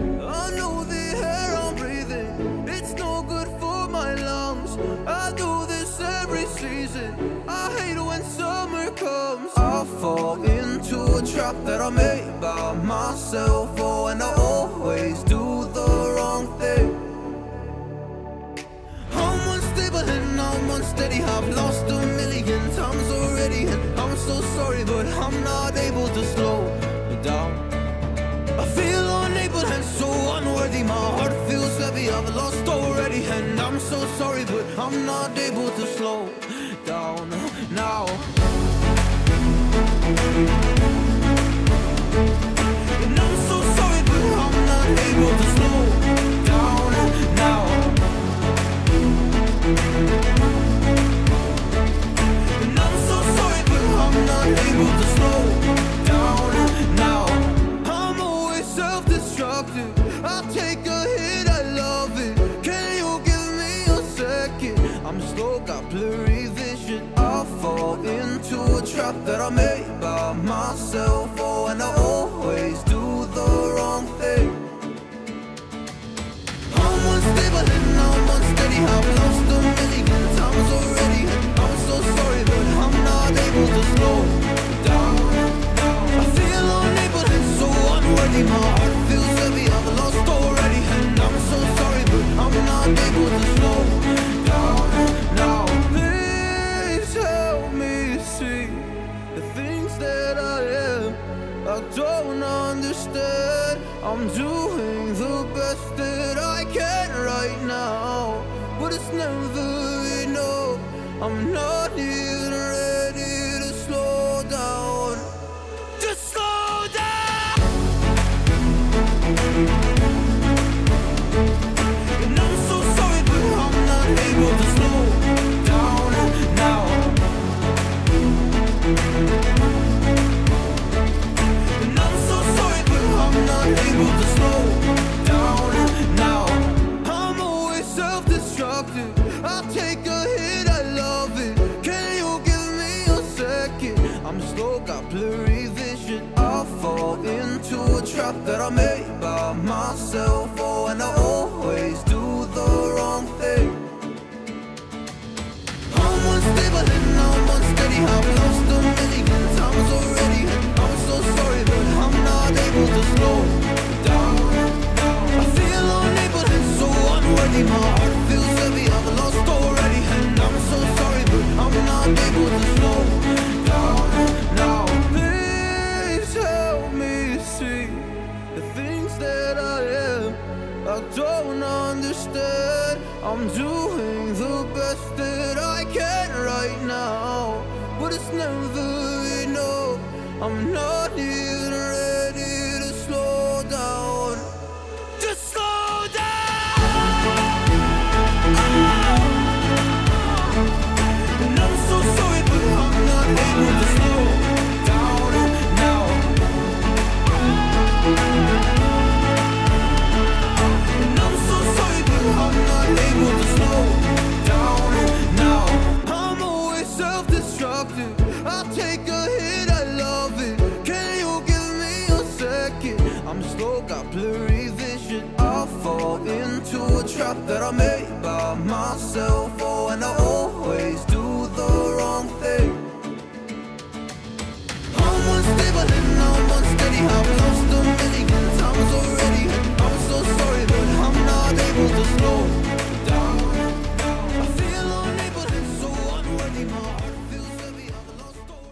I know the air I'm breathing, it's no good for my lungs. I do this every season, I hate when summer comes. I fall into a trap that I made by myself. Oh, and I always do the wrong thing. I'm unstable and I'm unsteady, I've lost a million times already, and I'm so sorry, but I'm not able to slow me down. I feel unable and so unworthy, my heart feels heavy, I've lost already, and I'm so sorry, but I'm not able to slow down now. And I'm so sorry, but I'm not able to slow down now. And I'm so sorry, but I'm not able to slow down now. I'll take a hit, I love it. Can you give me a second? I'm slow, got blurry vision. I fall into a trap that I made by myself. Oh, and I always do the wrong thing. I'm unstable and I'm unsteady, I've lost a million times already, and I'm so sorry, but I'm not able to slow down. I feel unable and so unworthy, my heart feels lost already, and I'm so sorry, but I'm not able to slow down now. Please help me see the things that I am. I don't understand. I'm doing the best that I can right now, but it's never enough. I'm not even ready to slow down. Just slow down. That I made by myself, oh, and I always do the wrong thing. I'm unstable and I'm unsteady, I've lost a million times already, I'm so sorry, but I'm not able to slow down. I feel unable and so unworthy, my heart feels heavy, I've lost already, and I'm so sorry, but I'm not able to slow down now. Please help me see the things that I am, I don't understand. I'm doing the best that I can right now, but it's never enough. I'm not even ready to slow down. Just slow down. And I'm so sorry, but I'm not able to slow down. And I'm so sorry, but I'm not able to slow down now. I'm always self-destructive, I take a hit, I love it. Can you give me a second? I'm slow, got blurry vision. I fall into a trap that I made by myself. Oh, and I always do the wrong thing. I'm unstable and I'm unsteady,